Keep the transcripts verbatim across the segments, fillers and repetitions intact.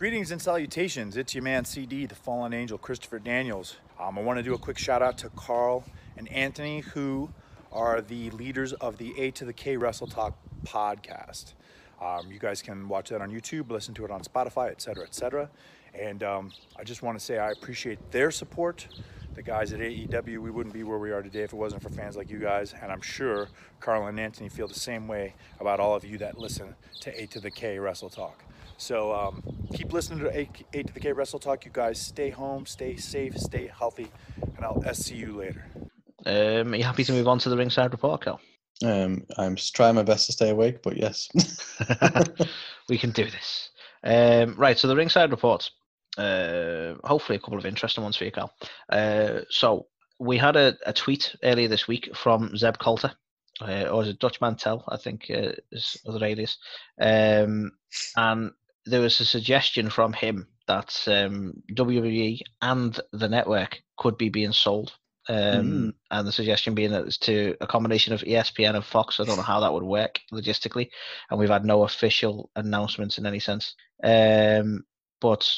Greetings and salutations. It's your man C D, the fallen angel, Christopher Daniels. Um, I want to do a quick shout out to Carl and Anthony, who are the leaders of the A to the K Wrestle Talk podcast. Um, you guys can watch that on YouTube, listen to it on Spotify, et cetera, et cetera. And um, I just want to say I appreciate their support. The guys at A E W, we wouldn't be where we are today if it wasn't for fans like you guys. And I'm sure Carl and Anthony feel the same way about all of you that listen to A to the K Wrestle Talk. So um, keep listening to A to the K Wrestle Talk. You guys stay home, stay safe, stay healthy, and I'll see you later. Um, are you happy to move on to the Ringside Report, Cal? Um, I'm trying my best to stay awake, but yes. We can do this. Um, right, so the Ringside Report. Uh, hopefully a couple of interesting ones for you, Cal. Uh, so we had a, a tweet earlier this week from Zeb Coulter. Uh, or is it Dutch Mantel, I think uh, is other alias. Um, and there was a suggestion from him that um, W W E and the network could be being sold. Um, mm. And the suggestion being that it's to a combination of E S P N and Fox. I don't know how that would work logistically. And we've had no official announcements in any sense. Um, but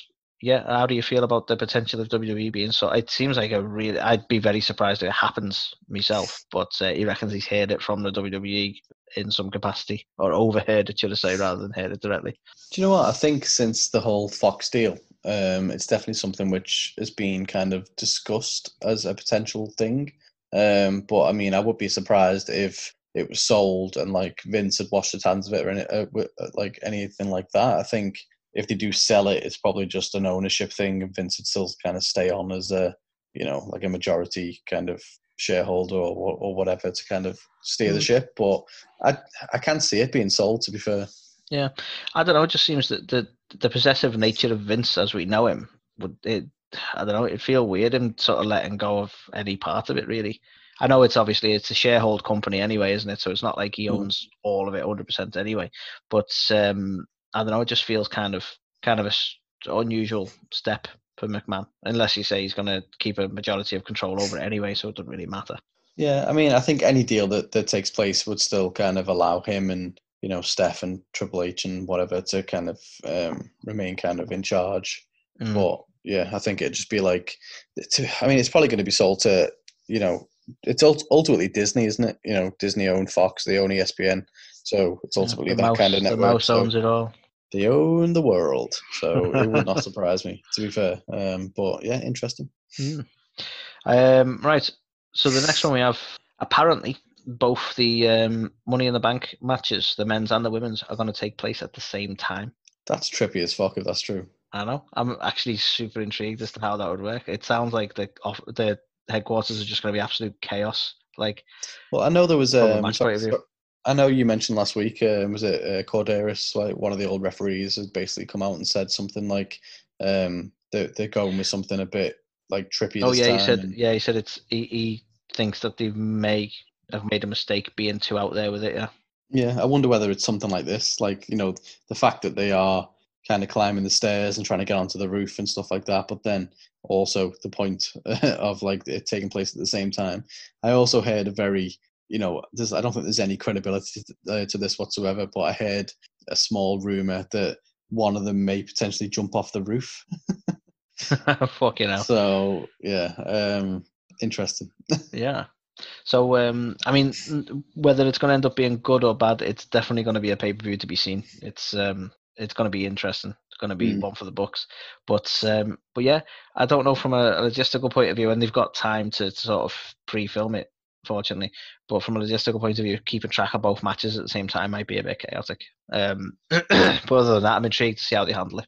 yeah, how do you feel about the potential of W W E being sold? It seems like a really, I'd be very surprised if it happens myself, but uh, he reckons he's heard it from the W W E in some capacity, or overheard it, should I say, rather than heard it directly. Do you know what? I think since the whole Fox deal, um, it's definitely something which has been kind of discussed as a potential thing. Um, but I mean, I would be surprised if it was sold and like Vince had washed his hands of it or any, uh, like anything like that. I think if they do sell it, it's probably just an ownership thing, and Vince would still kind of stay on as a, you know, like a majority kind of shareholder or or whatever to kind of steer the ship. But I I can't see it being sold, to be fair. Yeah, I don't know. It just seems that the the possessive nature of Vince, as we know him, would it, I don't know. It'd feel weird him sort of letting go of any part of it, really. I know it's obviously it's a sharehold company anyway, isn't it? So it's not like he owns mm. all of it one hundred percent anyway. But um. I don't know. It just feels kind of kind of a unusual step for McMahon, unless you say he's going to keep a majority of control over it anyway, so it doesn't really matter. Yeah, I mean, I think any deal that, that takes place would still kind of allow him and, you know, Steph and Triple H and whatever to kind of um, remain kind of in charge. Mm. But yeah, I think it'd just be like, to, I mean, it's probably going to be sold to, you know, it's ultimately Disney, isn't it? You know, Disney own Fox, they own E S P N, so it's ultimately yeah, that mouse, kind of network. The mouse owns so. It all. They own the world, so it would not surprise me, to be fair. Um, but, yeah, interesting. Mm. Um, right, so the next one we have, apparently, both the um, Money in the Bank matches, the men's and the women's, are going to take place at the same time. That's trippy as fuck if that's true. I know. I'm actually super intrigued as to how that would work. It sounds like the off, the headquarters are just going to be absolute chaos. Like, well, I know there was um, a... I know you mentioned last week, uh, was it uh, Corderas, like one of the old referees, has basically come out and said something like um, they're, they're going with something a bit like trippy. Oh, this yeah, time he said, and... yeah, he said it's he, he thinks that they may have made a mistake being too out there with it. Yeah, yeah. I wonder whether it's something like this, like you know, the fact that they are kind of climbing the stairs and trying to get onto the roof and stuff like that, but then also the point of like it taking place at the same time. I also heard a very You know, there's, I don't think there's any credibility to, uh, to this whatsoever, but I heard a small rumour that one of them may potentially jump off the roof. Fucking hell. So, yeah, um, interesting. Yeah. So, um, I mean, whether it's going to end up being good or bad, it's definitely going to be a pay-per-view to be seen. It's um, it's going to be interesting. It's going to be mm. one for the books. But, um, but yeah, I don't know from a logistical point of view, and they've got time to, to sort of pre-film it, fortunately, but from a logistical point of view, keeping track of both matches at the same time might be a bit chaotic. Um, but other than that, I'm intrigued to see how they handle it.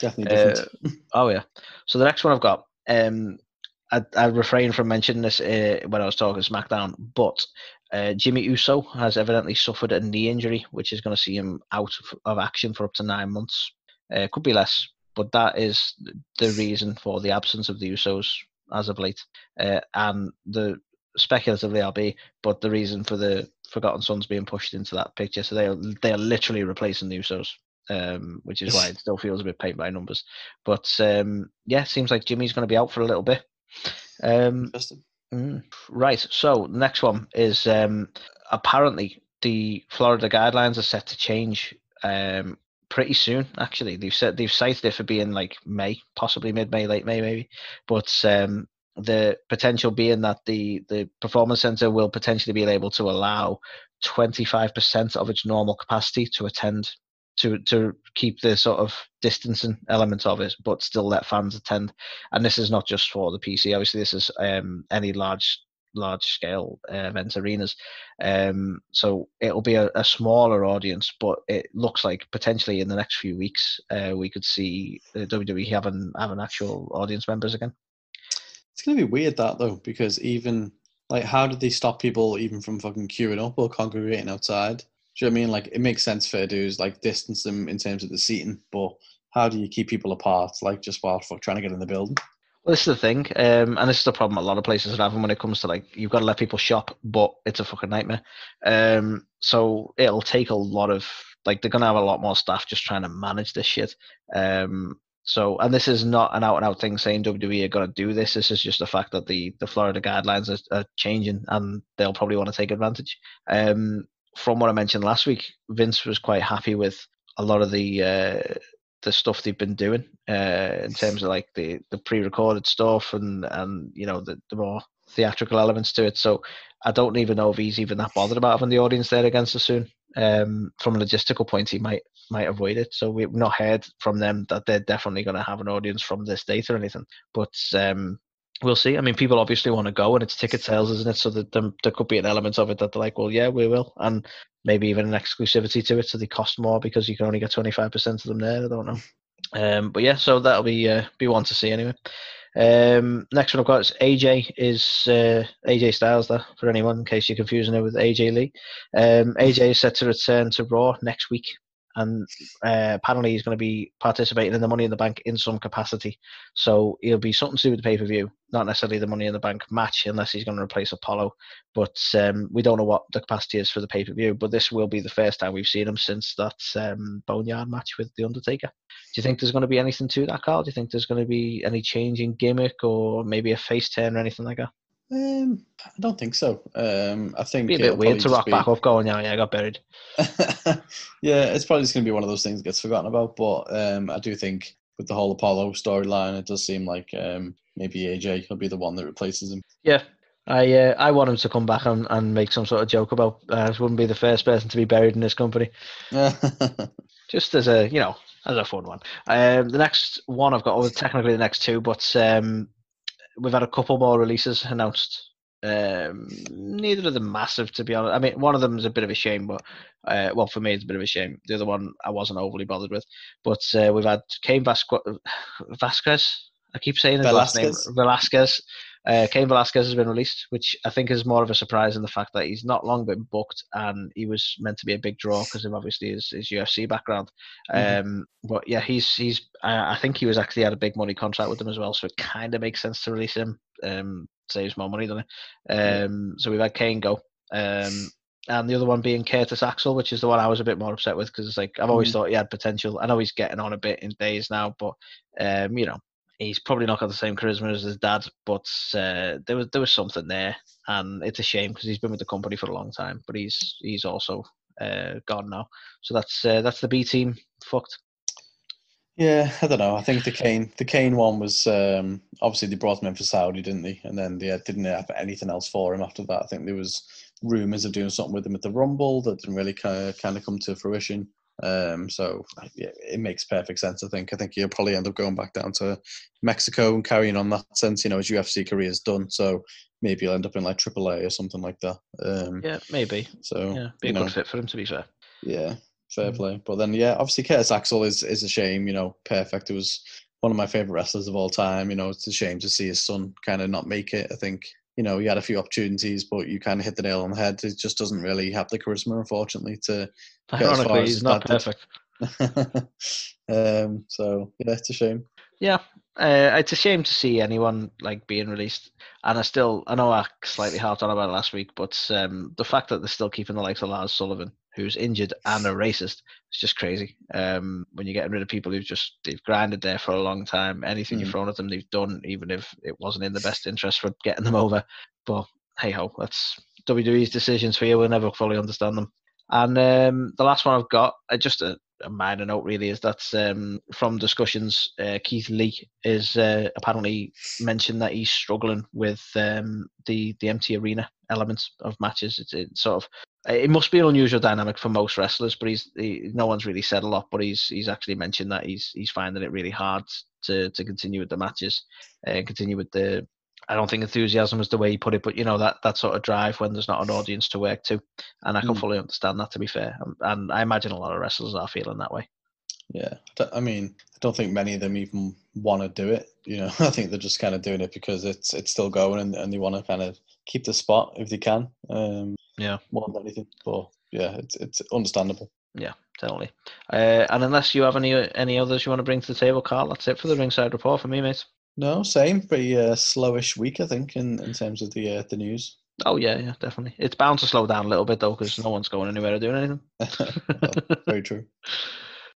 Definitely different. Uh, oh yeah. So the next one I've got, um, I, I refrained from mentioning this uh, when I was talking SmackDown, but uh, Jimmy Uso has evidently suffered a knee injury, which is going to see him out of action for up to nine months. Uh, could be less, but that is the reason for the absence of the Usos as of late, uh, and the. Speculatively, I'll be, but the reason for the Forgotten Sons being pushed into that picture, so they are, they are literally replacing the Usos, um, which is why it still feels a bit paint by numbers. But um, yeah, seems like Jimmy's going to be out for a little bit. Um, Interesting. Mm, right. So the next one is um, apparently the Florida guidelines are set to change um, pretty soon, actually. They've said they've cited it for being like May, possibly mid-May, late May, maybe. But um, the potential being that the the Performance Center will potentially be able to allow twenty-five percent of its normal capacity to attend, to to keep the sort of distancing element of it, but still let fans attend. And this is not just for the P C. Obviously, this is um, any large. large scale uh, event arenas, um so it'll be a, a smaller audience, but it looks like potentially in the next few weeks uh, we could see the W W E having having actual audience members again. It's gonna be weird that though, because even like, how did they stop people even from fucking queuing up or congregating outside? Do you know what I mean? Like, it makes sense for dudes like distance them in terms of the seating, but how do you keep people apart, like, just while fuck trying to get in the building? Well, this is the thing, um, and this is the problem a lot of places are having when it comes to, like, you've got to let people shop, but it's a fucking nightmare. Um, so it'll take a lot of, like, they're going to have a lot more staff just trying to manage this shit. Um, so, and this is not an out-and-out thing saying W W E are going to do this. This is just the fact that the, the Florida guidelines are, are changing, and they'll probably want to take advantage. Um, from what I mentioned last week, Vince was quite happy with a lot of the... Uh, the stuff they've been doing uh, in terms of like the, the pre-recorded stuff and, and you know, the, the more theatrical elements to it. So I don't even know if he's even that bothered about having the audience there against us soon. Um, from a logistical point, he might might avoid it. So we've not heard from them that they're definitely going to have an audience from this date or anything. But um, we'll see. I mean, people obviously want to go, and it's ticket sales, isn't it? So that there, there could be an element of it that they're like, well, yeah, we will. And maybe even an exclusivity to it, so they cost more because you can only get twenty-five percent of them there. I don't know. Um, but yeah, so that'll be uh, be one to see anyway. Um, next one I've got is A J is uh, A J Styles, there, for anyone, in case you're confusing it with A J Lee. Um, A J is set to return to Raw next week, and uh, apparently he's going to be participating in the Money in the Bank in some capacity. So he'll be something to do with the pay-per-view, not necessarily the Money in the Bank match, unless he's going to replace Apollo. But um, we don't know what the capacity is for the pay-per-view, but this will be the first time we've seen him since that um, Boneyard match with The Undertaker. Do you think there's going to be anything to that, Carl? Do you think there's going to be any change in gimmick or maybe a face turn or anything like that? Um, I don't think so. Um, I think it'd be a bit weird to rock be... back off going, yeah, yeah, I got buried. Yeah, it's probably just going to be one of those things that gets forgotten about. But um, I do think with the whole Apollo storyline, it does seem like um, maybe A J will be the one that replaces him. Yeah, I uh, I want him to come back and, and make some sort of joke about uh, I wouldn't be the first person to be buried in this company. Just as a, you know, as a fun one. Um, the next one I've got, well, technically the next two, but. Um, We've had a couple more releases announced. Um, neither of them massive, to be honest. I mean, one of them is a bit of a shame, but uh, well, for me, it's a bit of a shame. The other one I wasn't overly bothered with. But uh, we've had Caín Vasqu- Vasquez. I keep saying his last name. Velasquez. Uh, Caín Velasquez has been released, which I think is more of a surprise in the fact that he's not long been booked, and he was meant to be a big draw because of obviously his, his U F C background. Mm-hmm. Um, but yeah, he's he's. Uh, I think he was actually had a big money contract with them as well, so it kind of makes sense to release him. Um, saves more money, doesn't it? Um, so we've had Cain go, um, and the other one being Curtis Axel, which is the one I was a bit more upset with because it's like I've always mm-hmm. thought he had potential. I know he's getting on a bit in days now, but um, you know. He's probably not got the same charisma as his dad, but uh, there was there was something there, and it's a shame because he's been with the company for a long time. But he's he's also uh, gone now, so that's uh, that's the B team fucked. Yeah, I don't know. I think the Cain the Cain one was um, obviously they brought him in for Saudi, didn't they? And then they didn't have anything else for him after that. I think there was rumors of doing something with him at the Rumble that didn't really kind of, kind of come to fruition. Um, so yeah, it makes perfect sense. I think I think he'll probably end up going back down to Mexico and carrying on that sense. You know, his U F C career is done, so maybe he'll end up in like triple A or something like that. Um, yeah, maybe. So yeah, be a good fit for him, to be fair. Yeah, fair mm-hmm. play. But then yeah, obviously Curtis Axel is is a shame. You know, perfect. It was one of my favorite wrestlers of all time. You know, it's a shame to see his son kind of not make it. I think. You know, he had a few opportunities, but you kind of hit the nail on the head. It just doesn't really have the charisma, unfortunately, to get as far as he's not perfect. um, so, yeah, it's a shame. Yeah, uh, it's a shame to see anyone, like, being released. And I still, I know I slightly harped on about it last week, but um, the fact that they're still keeping the likes of Lars Sullivan, who's injured and a racist, it's just crazy. Um, when you're getting rid of people who've just, they've grinded there for a long time, anything mm. you've thrown at them, they've done, even if it wasn't in the best interest for getting them over. But hey-ho, that's W W E's decisions for you. We'll never fully understand them. And um, the last one I've got, uh, just a, a minor note really is that um, from discussions, uh, Keith Lee is uh, apparently mentioned that he's struggling with um, the the empty arena element of matches. It's it sort of it must be an unusual dynamic for most wrestlers, but he's he, no one's really said a lot. But he's he's actually mentioned that he's he's finding it really hard to to continue with the matches and uh, continue with the. I don't think enthusiasm is the way he put it, but you know, that, that sort of drive when there's not an audience to work to. And I can mm. fully understand that, to be fair. And, and I imagine a lot of wrestlers are feeling that way. Yeah. I mean, I don't think many of them even want to do it. You know, I think they're just kind of doing it because it's, it's still going and, and they want to kind of keep the spot if they can. Um, yeah. More than anything. But yeah, it's, it's understandable. Yeah, totally. Uh, and unless you have any, any others you want to bring to the table, Carl, that's it for the Ringside Report for me, mate. No, same. Pretty uh, slowish week, I think, in, in terms of the uh, the news. Oh, yeah, yeah, definitely. It's bound to slow down a little bit, though, because no one's going anywhere or doing anything. Well, very true.